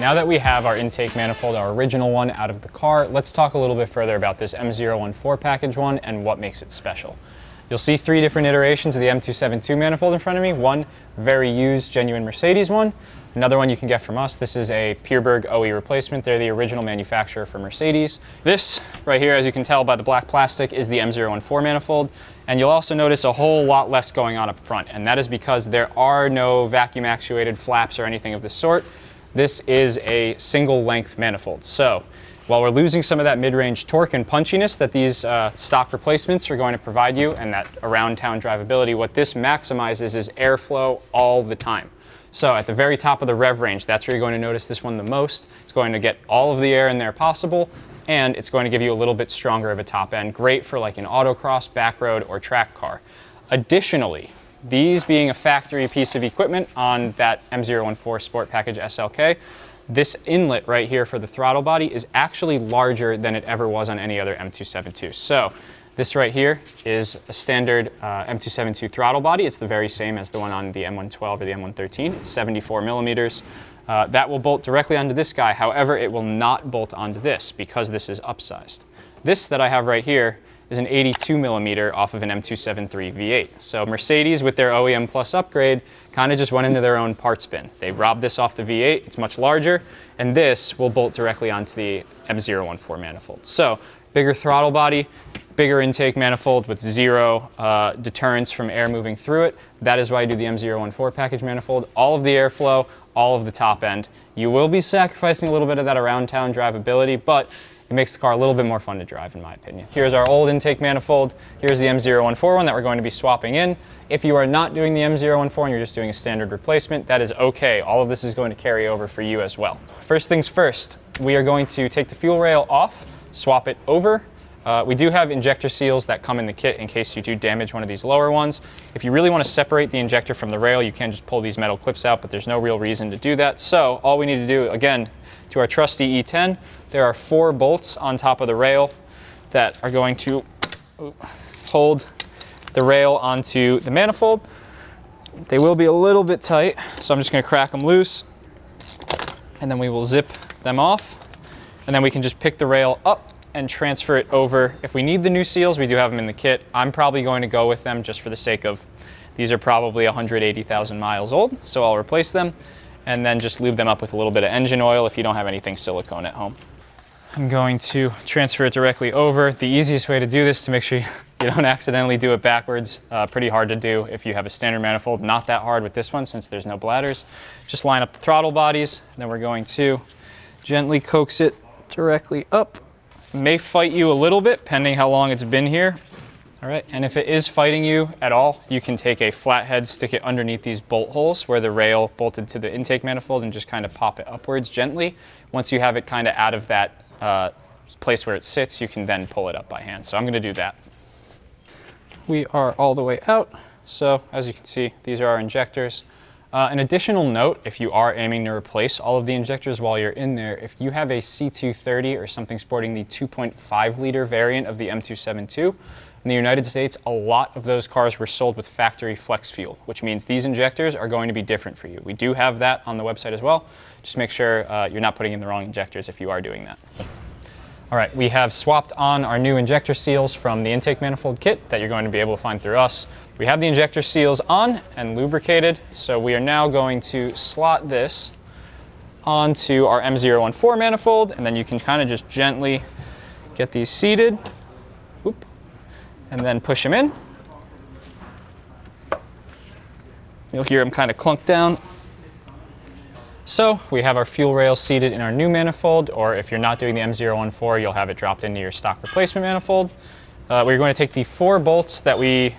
Now that we have our intake manifold, our original one, out of the car, let's talk a little bit further about this M014 package one and what makes it special. You'll see three different iterations of the M272 manifold in front of me. One very used, genuine Mercedes one. Another one you can get from us. This is a Pierburg OE replacement. They're the original manufacturer for Mercedes. This right here, as you can tell by the black plastic, is the M014 manifold. And you'll also notice a whole lot less going on up front. And that is because there are no vacuum actuated flaps or anything of this sort. This is a single length manifold. So while we're losing some of that mid-range torque and punchiness that these stock replacements are going to provide you and that around-town drivability, what this maximizes is airflow all the time. So at the very top of the rev range, that's where you're going to notice this one the most. It's going to get all of the air in there possible, and it's going to give you a little bit stronger of a top end. Great for like an autocross, back road, or track car. Additionally, these being a factory piece of equipment on that M014 Sport Package SLK, this inlet right here for the throttle body is actually larger than it ever was on any other M272. So this right here is a standard M272 throttle body. It's the very same as the one on the M112 or the M113. It's 74 millimeters. That will bolt directly onto this guy. However, it will not bolt onto this because this is upsized. This that I have right here is an 82 millimeter off of an M273 V8. So Mercedes, with their OEM Plus upgrade, kind of just went into their own parts bin. They robbed this off the V8, it's much larger, and this will bolt directly onto the M014 manifold. So bigger throttle body, bigger intake manifold with zero deterrence from air moving through it. That is why I do the M014 package manifold. All of the airflow, all of the top end. You will be sacrificing a little bit of that around town drivability, but it makes the car a little bit more fun to drive, in my opinion. Here's our old intake manifold. Here's the M014 one that we're going to be swapping in. If you are not doing the M014 and you're just doing a standard replacement, that is okay. All of this is going to carry over for you as well. First things first, we are going to take the fuel rail off, swap it over. We do have injector seals that come in the kit in case you do damage one of these lower ones. If you really want to separate the injector from the rail, you can just pull these metal clips out, but there's no real reason to do that. So all we need to do, again, to our trusty E10, there are four bolts on top of the rail that are going to hold the rail onto the manifold. They will be a little bit tight, so I'm just going to crack them loose, and then we will zip them off, and then we can just pick the rail up and transfer it over. If we need the new seals, we do have them in the kit. I'm probably going to go with them just for the sake of, these are probably 180,000 miles old, so I'll replace them and then just lube them up with a little bit of engine oil if you don't have anything silicone at home. I'm going to transfer it directly over. The easiest way to do this, to make sure you don't accidentally do it backwards, pretty hard to do if you have a standard manifold. Not that hard with this one since there's no bladders. Just line up the throttle bodies, and then we're going to gently coax it directly up. May fight you a little bit, pending how long it's been here. All right, and if it is fighting you at all, you can take a flathead, stick it underneath these bolt holes where the rail bolted to the intake manifold, and just kind of pop it upwards gently. Once you have it kind of out of that place where it sits, you can then pull it up by hand. So I'm going to do that. We are all the way out. So as you can see, these are our injectors. An additional note, if you are aiming to replace all of the injectors while you're in there, if you have a C230 or something sporting the 2.5 liter variant of the M272, in the United States, a lot of those cars were sold with factory flex fuel, which means these injectors are going to be different for you. We do have that on the website as well. Just make sure you're not putting in the wrong injectors if you are doing that. All right, we have swapped on our new injector seals from the intake manifold kit that you're going to be able to find through us. We have the injector seals on and lubricated, so we are now going to slot this onto our M014 manifold, and then you can kind of just gently get these seated, whoop, and then push them in. You'll hear them kind of clunk down. So we have our fuel rail seated in our new manifold, or if you're not doing the M014, you'll have it dropped into your stock replacement manifold. We're going to take the four bolts that we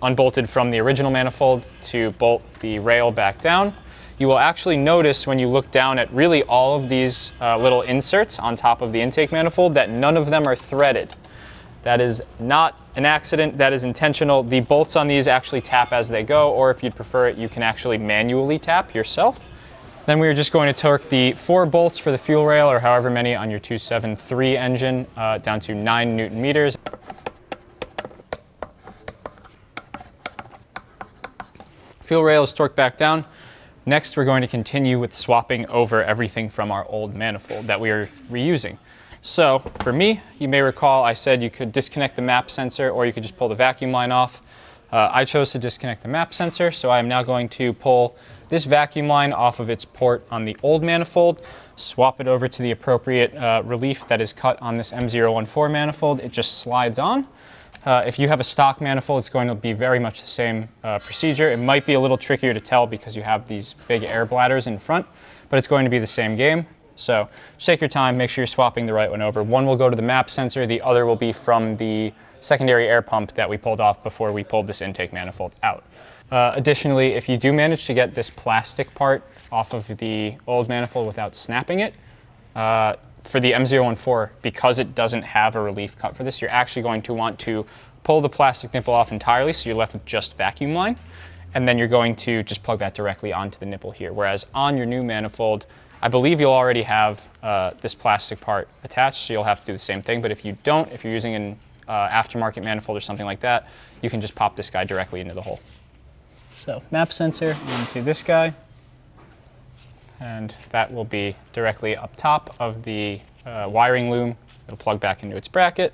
unbolted from the original manifold to bolt the rail back down. You will actually notice when you look down at really all of these little inserts on top of the intake manifold that none of them are threaded. That is not an accident, that is intentional. The bolts on these actually tap as they go, or if you'd prefer it, you can actually manually tap yourself. Then we are just going to torque the four bolts for the fuel rail, or however many on your 273 engine, down to 9 Newton meters. Fuel rail is torqued back down. Next, we're going to continue with swapping over everything from our old manifold that we are reusing. So for me, you may recall I said you could disconnect the MAP sensor or you could just pull the vacuum line off. I chose to disconnect the MAP sensor, so I am now going to pull this vacuum line off of its port on the old manifold, swap it over to the appropriate relief that is cut on this M014 manifold. It just slides on. If you have a stock manifold, it's going to be very much the same procedure. It might be a little trickier to tell because you have these big air bladders in front, but it's going to be the same game. So just take your time, make sure you're swapping the right one over. One will go to the MAP sensor, the other will be from the secondary air pump that we pulled off before we pulled this intake manifold out. Additionally, if you do manage to get this plastic part off of the old manifold without snapping it, for the M014, because it doesn't have a relief cut for this, you're actually going to want to pull the plastic nipple off entirely, so you're left with just vacuum line, and then you're going to just plug that directly onto the nipple here. Whereas on your new manifold, I believe you'll already have this plastic part attached, so you'll have to do the same thing. But if you don't, if you're using an aftermarket manifold or something like that, you can just pop this guy directly into the hole. So MAP sensor into this guy, and that will be directly up top of the wiring loom. It'll plug back into its bracket.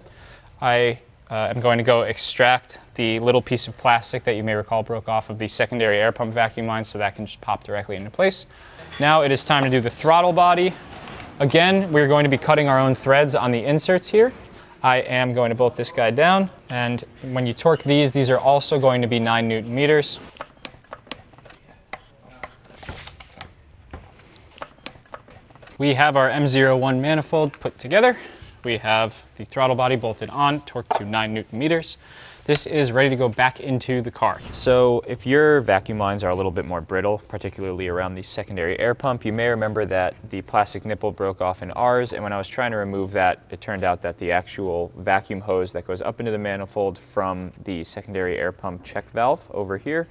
I am going to go extract the little piece of plastic that you may recall broke off of the secondary air pump vacuum line, so that can just pop directly into place. Now it is time to do the throttle body. Again, we're going to be cutting our own threads on the inserts here. I am going to bolt this guy down, and when you torque these are also going to be 9 Newton meters. We have our M01 manifold put together. We have the throttle body bolted on, torqued to 9 Newton meters. This is ready to go back into the car. So if your vacuum lines are a little bit more brittle, particularly around the secondary air pump, you may remember that the plastic nipple broke off in ours, and when I was trying to remove that, it turned out that the actual vacuum hose that goes up into the manifold from the secondary air pump check valve over here,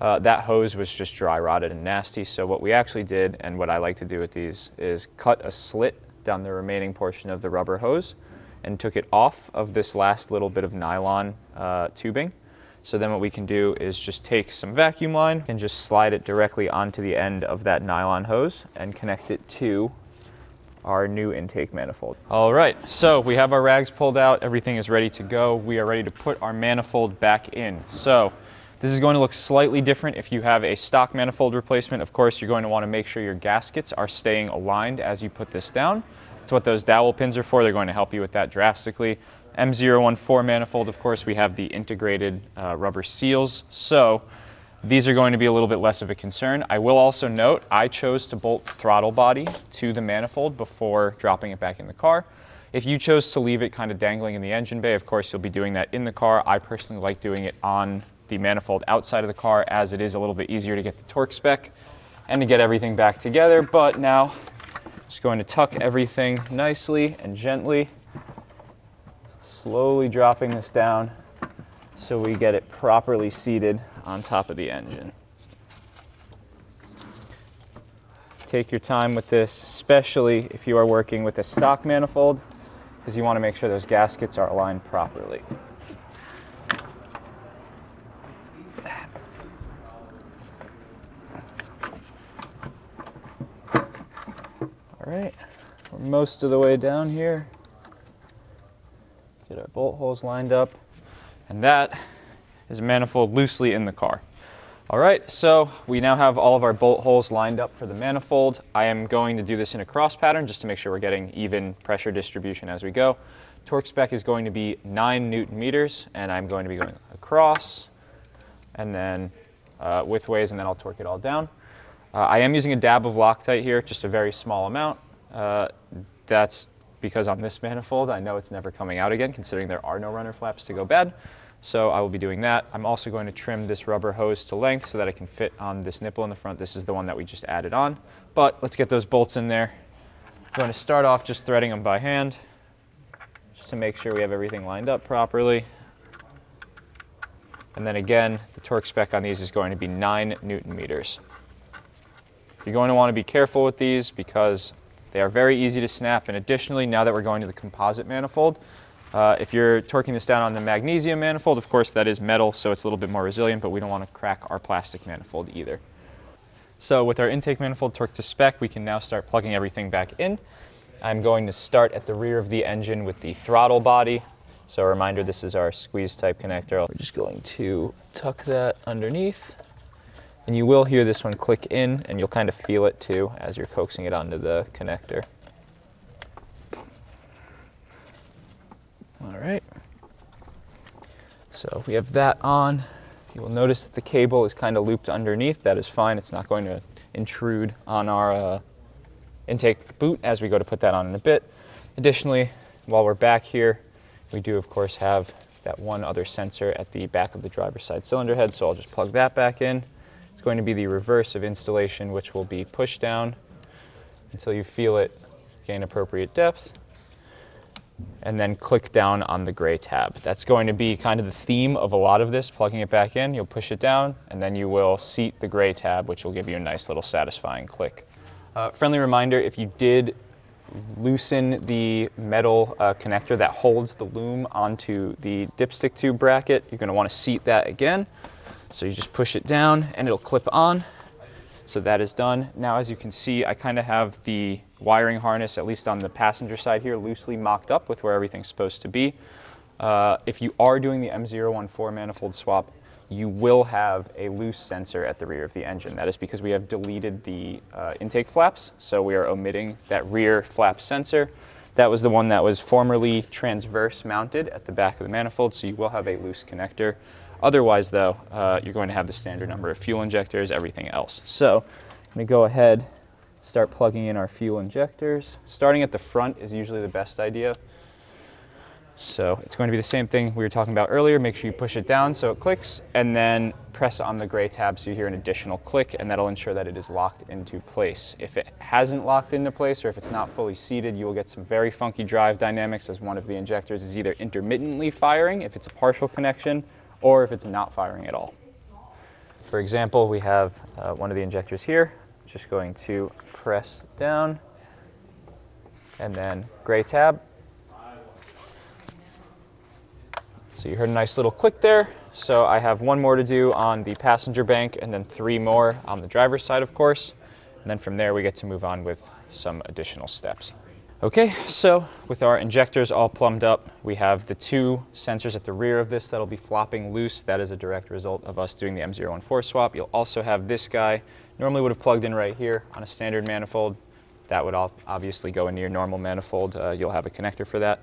that hose was just dry rotted and nasty. So what we actually did, and what I like to do with these, is cut a slit down the remaining portion of the rubber hose and took it off of this last little bit of nylon tubing. So then what we can do is just take some vacuum line and just slide it directly onto the end of that nylon hose and connect it to our new intake manifold. All right, so we have our rags pulled out. Everything is ready to go. We are ready to put our manifold back in. So this is going to look slightly different if you have a stock manifold replacement. Of course, you're going to want to make sure your gaskets are staying aligned as you put this down. That's what those dowel pins are for. They're going to help you with that drastically. M014 manifold, of course, we have the integrated rubber seals. So these are going to be a little bit less of a concern. I will also note, I chose to bolt the throttle body to the manifold before dropping it back in the car. If you chose to leave it kind of dangling in the engine bay, of course, you'll be doing that in the car. I personally like doing it on the manifold outside of the car, as it is a little bit easier to get the torque spec and to get everything back together. But now just going to tuck everything nicely and gently, slowly dropping this down so we get it properly seated on top of the engine. Take your time with this, especially if you are working with a stock manifold, because you want to make sure those gaskets are aligned properly. All right, we're most of the way down here. Get our bolt holes lined up. And that is a manifold loosely in the car. All right, so we now have all of our bolt holes lined up for the manifold. I am going to do this in a cross pattern just to make sure we're getting even pressure distribution as we go. Torque spec is going to be 9 Newton meters, and I'm going to be going across and then widthways, and then I'll torque it all down. I am using a dab of Loctite here, just a very small amount. That's because on this manifold, I know it's never coming out again, considering there are no runner flaps to go bad. So I will be doing that. I'm also going to trim this rubber hose to length so that it can fit on this nipple in the front. This is the one that we just added on. But let's get those bolts in there. I'm going to start off just threading them by hand, just to make sure we have everything lined up properly. And then again, the torque spec on these is going to be 9 Newton meters. You're going to want to be careful with these because they are very easy to snap. And additionally, now that we're going to the composite manifold, if you're torquing this down on the magnesium manifold, of course that is metal, so it's a little bit more resilient, but we don't want to crack our plastic manifold either. So with our intake manifold torqued to spec, we can now start plugging everything back in. I'm going to start at the rear of the engine with the throttle body. So a reminder, this is our squeeze type connector. We're just going to tuck that underneath. And you will hear this one click in, and you'll kind of feel it too as you're coaxing it onto the connector. All right. So we have that on. You will notice that the cable is kind of looped underneath. That is fine. It's not going to intrude on our intake boot as we go to put that on in a bit. Additionally, while we're back here, we do of course have that one other sensor at the back of the driver's side cylinder head, so I'll just plug that back in. It's going to be the reverse of installation, which will be pushed down until you feel it gain appropriate depth, and then click down on the gray tab. That's going to be kind of the theme of a lot of this, plugging it back in. You'll push it down, and then you will seat the gray tab, which will give you a nice little satisfying click. Friendly reminder, if you did loosen the metal connector that holds the loom onto the dipstick tube bracket, you're going to want to seat that again. So you just push it down, and it'll clip on. So that is done. Now, as you can see, I kind of have the wiring harness, at least on the passenger side here, loosely mocked up with where everything's supposed to be. If you are doing the M014 manifold swap, you will have a loose sensor at the rear of the engine. That is because we have deleted the intake flaps, so we are omitting that rear flap sensor. That was the one that was formerly transverse mounted at the back of the manifold, so you will have a loose connector. Otherwise though, you're going to have the standard number of fuel injectors, everything else. So I'm gonna go ahead, start plugging in our fuel injectors. Starting at the front is usually the best idea. So it's going to be the same thing we were talking about earlier. Make sure you push it down so it clicks, and then press on the gray tab so you hear an additional click, and that'll ensure that it is locked into place. If it hasn't locked into place, or if it's not fully seated, you will get some very funky drive dynamics, as one of the injectors is either intermittently firing, if it's a partial connection, or if it's not firing at all. For example, we have one of the injectors here. Just going to press down, and then gray tab. So you heard a nice little click there. So I have one more to do on the passenger bank, and then three more on the driver's side, of course. And then from there, we get to move on with some additional steps. Okay, so with our injectors all plumbed up, we have the two sensors at the rear of this that'll be flopping loose. That is a direct result of us doing the M014 swap. You'll also have this guy, normally would have plugged in right here on a standard manifold. That would obviously go into your normal manifold. You'll have a connector for that.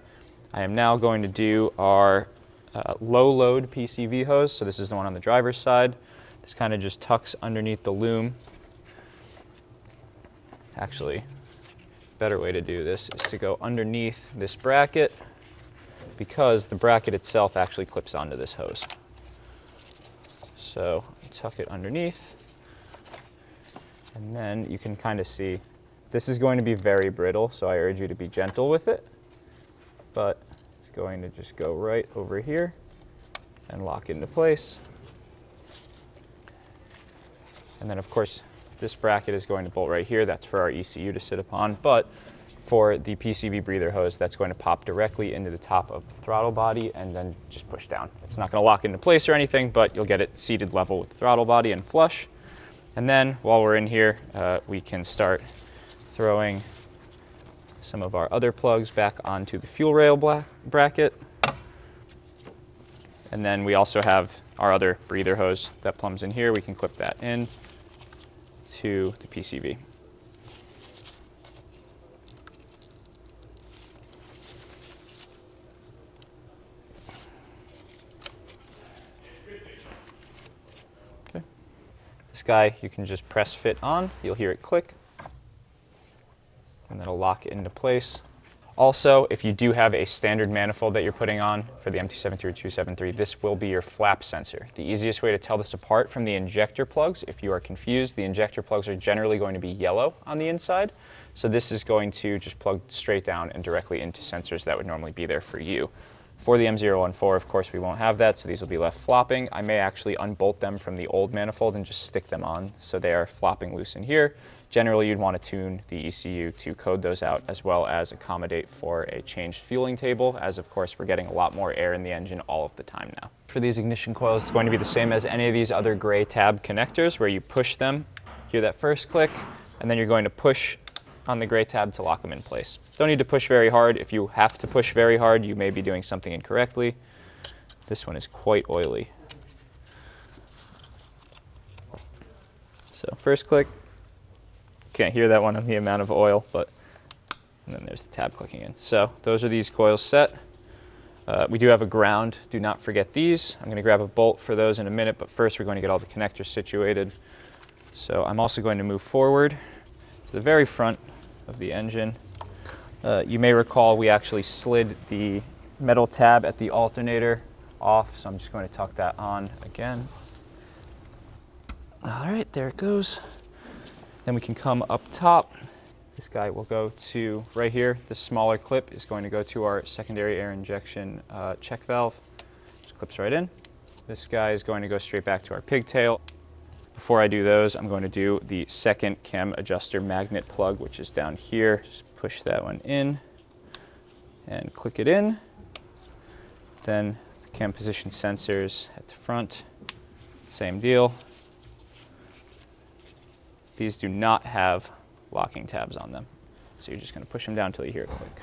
I am now going to do our low load PCV hose. So this is the one on the driver's side. This kind of just tucks underneath the loom. Actually, better way to do this is to go underneath this bracket, because the bracket itself actually clips onto this hose. So tuck it underneath, and then you can kind of see this is going to be very brittle, so I urge you to be gentle with it, but it's going to just go right over here and lock into place. And then of course this bracket is going to bolt right here. That's for our ECU to sit upon, but for the PCV breather hose, that's going to pop directly into the top of the throttle body and then just push down. It's not going to lock into place or anything, but you'll get it seated level with the throttle body and flush. And then while we're in here, we can start throwing some of our other plugs back onto the fuel rail bracket. And then we also have our other breather hose that plumbs in here. We can clip that in to the PCV. Okay. This guy, you can just press fit on. You'll hear it click, and that'll lock it into place. Also, if you do have a standard manifold that you're putting on for the M273 or 273, this will be your flap sensor. The easiest way to tell this apart from the injector plugs, if you are confused, the injector plugs are generally going to be yellow on the inside. So this is going to just plug straight down and directly into sensors that would normally be there for you. For the M014, of course, we won't have that, so these will be left flopping. I may actually unbolt them from the old manifold and just stick them on so they are flopping loose in here. Generally, you'd want to tune the ECU to code those out, as well as accommodate for a changed fueling table, as of course we're getting a lot more air in the engine all of the time now. For these ignition coils, it's going to be the same as any of these other gray tab connectors, where you push them hear that first click, and then you're going to push on the gray tab to lock them in place. Don't need to push very hard. If you have to push very hard, you may be doing something incorrectly. This one is quite oily. So first click, can't hear that one on the amount of oil, but and then there's the tab clicking in. So those are these coils set. We do have a ground, do not forget these. I'm going to grab a bolt for those in a minute, but first we're going to get all the connectors situated. So I'm also going to move forward to the very front of the engine. You may recall we actually slid the metal tab at the alternator off, so I'm just going to tuck that on again. All right, there it goes. Then we can come up top. This guy will go to right here. This smaller clip is going to go to our secondary air injection check valve. Just clips right in. This guy is going to go straight back to our pigtail. Before I do those, I'm going to do the second cam adjuster magnet plug, which is down here. Just push that one in and click it in. Then the cam position sensors at the front, same deal. These do not have locking tabs on them, so you're just going to push them down until you hear it click.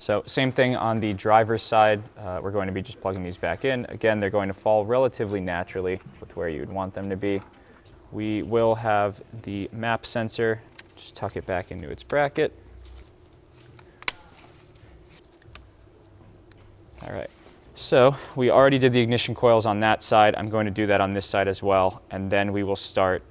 So same thing on the driver's side. We're going to be just plugging these back in. Again, they're going to fall relatively naturally with where you'd want them to be. We will have the MAP sensor. Just tuck it back into its bracket. All right, so we already did the ignition coils on that side. I'm going to do that on this side as well, and then we will start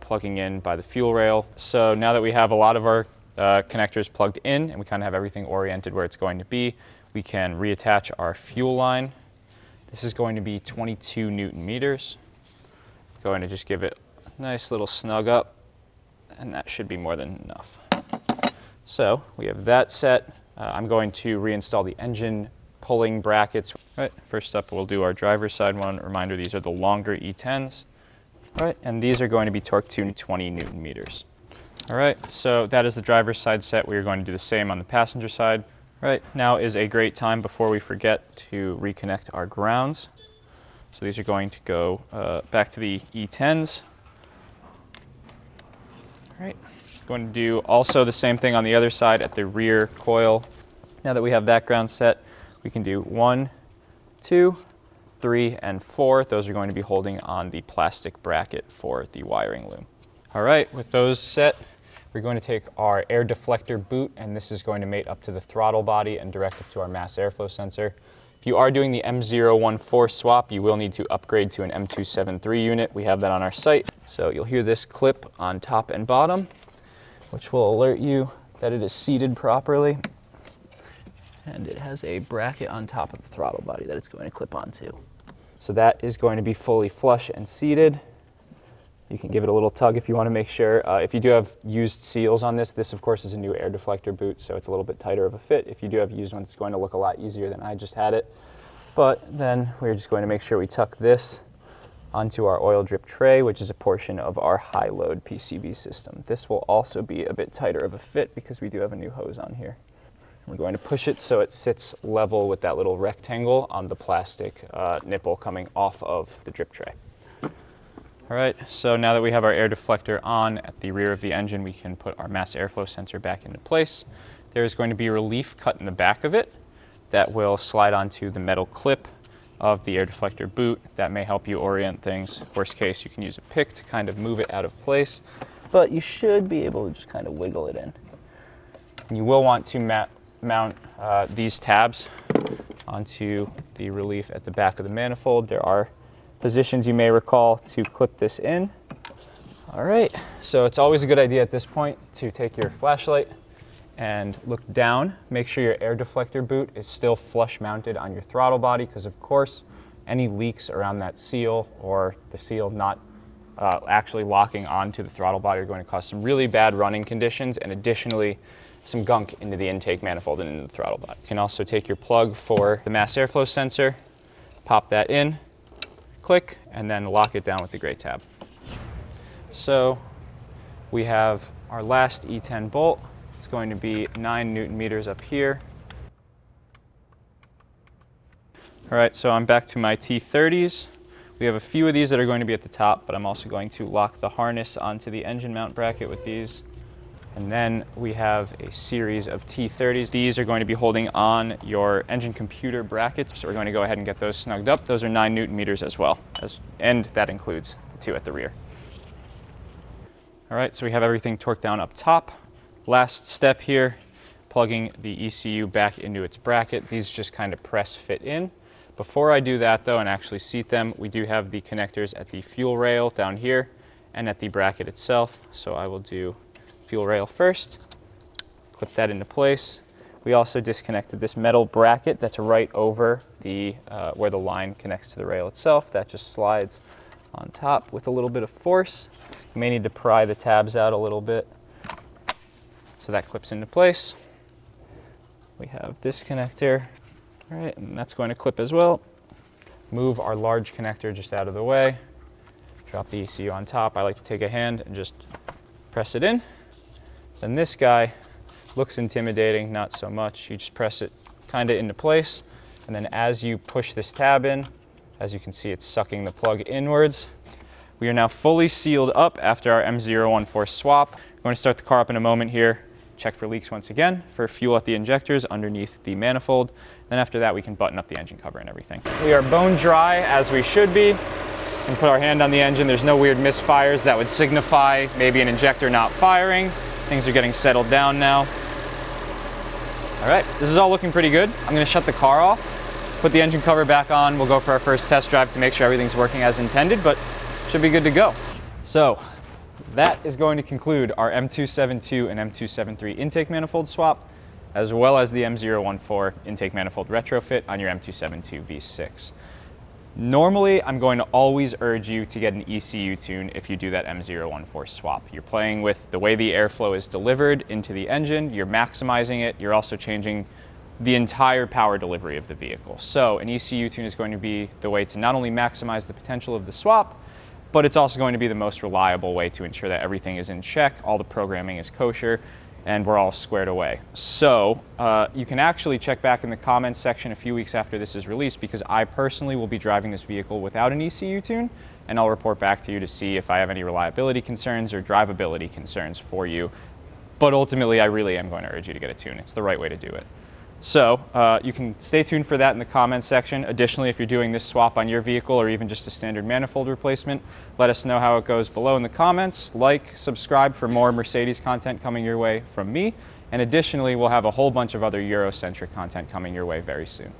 plugging in by the fuel rail. So now that we have a lot of our connectors plugged in and we kind of have everything oriented where it's going to be, we can reattach our fuel line. This is going to be 22 Newton meters. Going to just give it a nice little snug up, and that should be more than enough. So we have that set. I'm going to reinstall the engine pulling brackets. All right, first up we'll do our driver's side one. Reminder, these are the longer E10s. All right, and these are going to be torqued to 20 Newton meters. All right, so that is the driver's side set. We are going to do the same on the passenger side. All right, now is a great time before we forget to reconnect our grounds. So these are going to go back to the E10s. All right, going to do also the same thing on the other side at the rear coil. Now that we have that ground set, we can do 1, 2, 3, and 4. Those are going to be holding on the plastic bracket for the wiring loom. All right, with those set, we're going to take our air deflector boot, and this is going to mate up to the throttle body and direct it to our mass airflow sensor. If you are doing the M014 swap, you will need to upgrade to an M273 unit. We have that on our site. So you'll hear this clip on top and bottom, which will alert you that it is seated properly. And it has a bracket on top of the throttle body that it's going to clip onto. So that is going to be fully flush and seated. You can give it a little tug if you want to make sure. If you do have used seals on this, this of course is a new air deflector boot, so it's a little bit tighter of a fit. If you do have used ones, it's going to look a lot easier than I just had it. But then we're just going to make sure we tuck this onto our oil drip tray, which is a portion of our high load PCV system. This will also be a bit tighter of a fit because we do have a new hose on here. We're going to push it so it sits level with that little rectangle on the plastic nipple coming off of the drip tray. All right, so now that we have our air deflector on at the rear of the engine, we can put our mass airflow sensor back into place. There is going to be a relief cut in the back of it that will slide onto the metal clip of the air deflector boot. That may help you orient things. Worst case, you can use a pick to kind of move it out of place, but you should be able to just kind of wiggle it in. And you will want to mount these tabs onto the relief at the back of the manifold. There are positions you may recall to clip this in. All right, so it's always a good idea at this point to take your flashlight and look down. Make sure your air deflector boot is still flush mounted on your throttle body, because of course any leaks around that seal or the seal not actually locking onto the throttle body are going to cause some really bad running conditions, and additionally some gunk into the intake manifold and into the throttle body. You can also take your plug for the mass airflow sensor, pop that in, click, and then lock it down with the gray tab. So we have our last E10 bolt. It's going to be 9 Newton meters up here. All right, so I'm back to my T30s. We have a few of these that are going to be at the top, but I'm also going to lock the harness onto the engine mount bracket with these. And then we have a series of T30s. These are going to be holding on your engine computer brackets. So we're going to go ahead and get those snugged up. Those are 9 Newton meters as well, and that includes the two at the rear. All right, so we have everything torqued down up top. Last step here, plugging the ECU back into its bracket. These just kind of press fit in. Before I do that though and actually seat them, we do have the connectors at the fuel rail down here and at the bracket itself. So I will do fuel rail first, clip that into place. We also disconnected this metal bracket that's right over the where the line connects to the rail itself. That just slides on top with a little bit of force. You may need to pry the tabs out a little bit. So that clips into place. We have this connector. All right, and that's going to clip as well. Move our large connector just out of the way. Drop the ECU on top. I like to take a hand and just press it in. Then this guy looks intimidating, not so much. You just press it kind of into place. And then as you push this tab in, as you can see, it's sucking the plug inwards. We are now fully sealed up after our M014 swap. I'm going to start the car up in a moment here. Check for leaks once again, for fuel at the injectors underneath the manifold. Then after that, we can button up the engine cover and everything. We are bone dry as we should be. And put our hand on the engine. There's no weird misfires that would signify maybe an injector not firing. Things are getting settled down now. All right, this is all looking pretty good. I'm gonna shut the car off, put the engine cover back on. We'll go for our first test drive to make sure everything's working as intended, but should be good to go. So, that is going to conclude our M272 and M273 intake manifold swap, as well as the M014 intake manifold retrofit on your M272 V6. Normally, I'm going to always urge you to get an ECU tune if you do that M014 swap. You're playing with the way the airflow is delivered into the engine, you're maximizing it, you're also changing the entire power delivery of the vehicle. So an ECU tune is going to be the way to not only maximize the potential of the swap, but it's also going to be the most reliable way to ensure that everything is in check, all the programming is kosher, and we're all squared away. So you can actually check back in the comments section a few weeks after this is released, because I personally will be driving this vehicle without an ECU tune, and I'll report back to you to see if I have any reliability concerns or drivability concerns for you. But ultimately, I really am going to urge you to get a tune. It's the right way to do it. So you can stay tuned for that in the comments section. Additionally, if you're doing this swap on your vehicle or even just a standard manifold replacement, let us know how it goes below in the comments. Like, subscribe for more Mercedes content coming your way from me. And additionally, we'll have a whole bunch of other Eurocentric content coming your way very soon.